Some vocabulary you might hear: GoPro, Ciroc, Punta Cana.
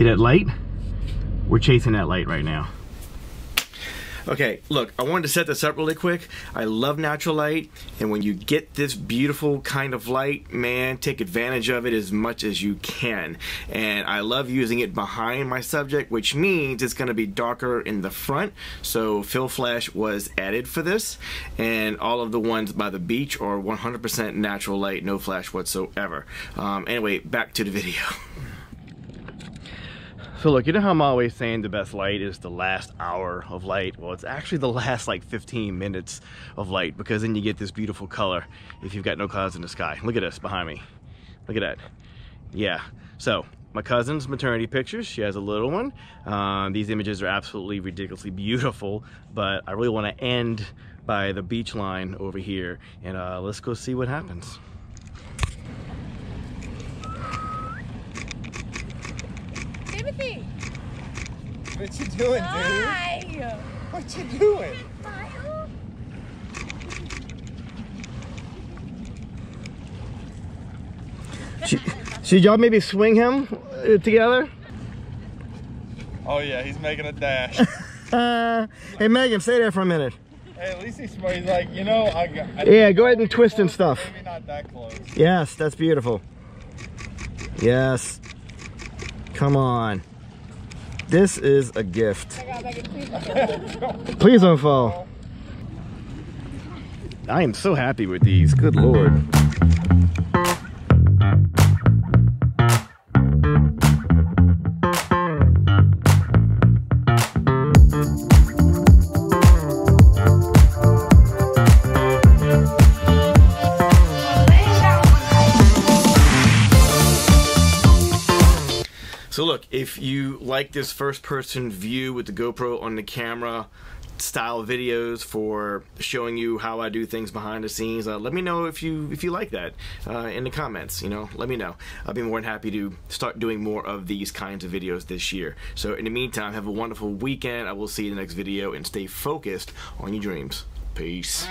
See that light? We're chasing that light right now. Okay, look, I wanted to set this up really quick. I love natural light, and when you get this beautiful kind of light, man, take advantage of it as much as you can. And I love using it behind my subject, which means it's gonna be darker in the front. So fill flash was added for this, and all of the ones by the beach are 100% natural light, no flash whatsoever. Anyway, back to the video. So look, you know how I'm always saying the best light is the last hour of light? Well, it's actually the last like 15 minutes of light, because then you get this beautiful color if you've got no clouds in the sky. Look at this behind me. Look at that. Yeah. So my cousin's maternity pictures, she has a little one. These images are absolutely ridiculously beautiful, but I really want to end by the beach line over here, and let's go see what happens. What you doing, dude? Hi. What you doing? Should y'all maybe swing him together? Oh yeah, he's making a dash. Hey Megan, stay there for a minute. Hey, at least he's smart. He's like, you know, I yeah, go ahead and twist and stuff. Maybe not that close. Yes, that's beautiful. Yes. Come on. This is a gift. Please don't fall. I am so happy with these. Good Lord. So look, if you like this first person view with the GoPro on the camera style videos for showing you how I do things behind the scenes, let me know if you like that in the comments. You know, let me know. I'll be more than happy to start doing more of these kinds of videos this year. So in the meantime, have a wonderful weekend. I will see you in the next video, and stay focused on your dreams. Peace.